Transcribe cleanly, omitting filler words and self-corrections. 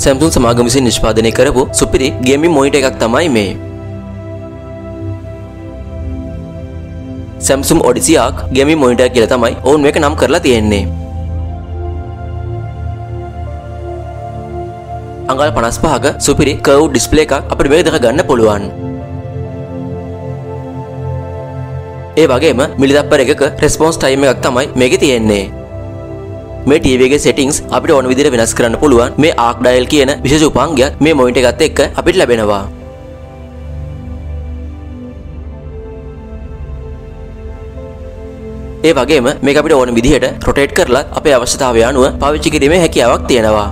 Samsung ಸಮಾಗಮಿಸಿ ನಿಷ್ಪಾದನೆ ಕರವು ಸುಪಿರಿ ಗೇಮಿಂಗ್ ಮೋನಿಟರ್ ಆಗ್ತಮೈ ಮೇ Samsung Odyssey आग गेमिंग मॉनिटर के लिए ओन मेक नाम करला तेने अंगाल 55ක සුපිරි කර්ව් ඩිස්ප්ලේ එකක් අපිට මේක දැක ගන්න පුළුවන්. ඒ වගේම මිලිතප්පර 1ක රෙස්පොන්ස් ටයිම් එකක් තමයි මේකේ තියෙන්නේ. මේ ටීවී එකේ සෙටින්ග්ස් අපිට ඕන විදිහට වෙනස් කරන්න පුළුවන්. මේ ආක් ඩයල් කියන විශේෂ උපංගයක් මේ මොනිටර් එකත් එක්ක අපිට ලැබෙනවා. ඒ වගේම මේක අපිට ඕන විදිහට රොටේට් කරලා අපේ අවශ්‍යතාවය අනුව පාවිච්චි කිරීමේ හැකියාවක් තියෙනවා.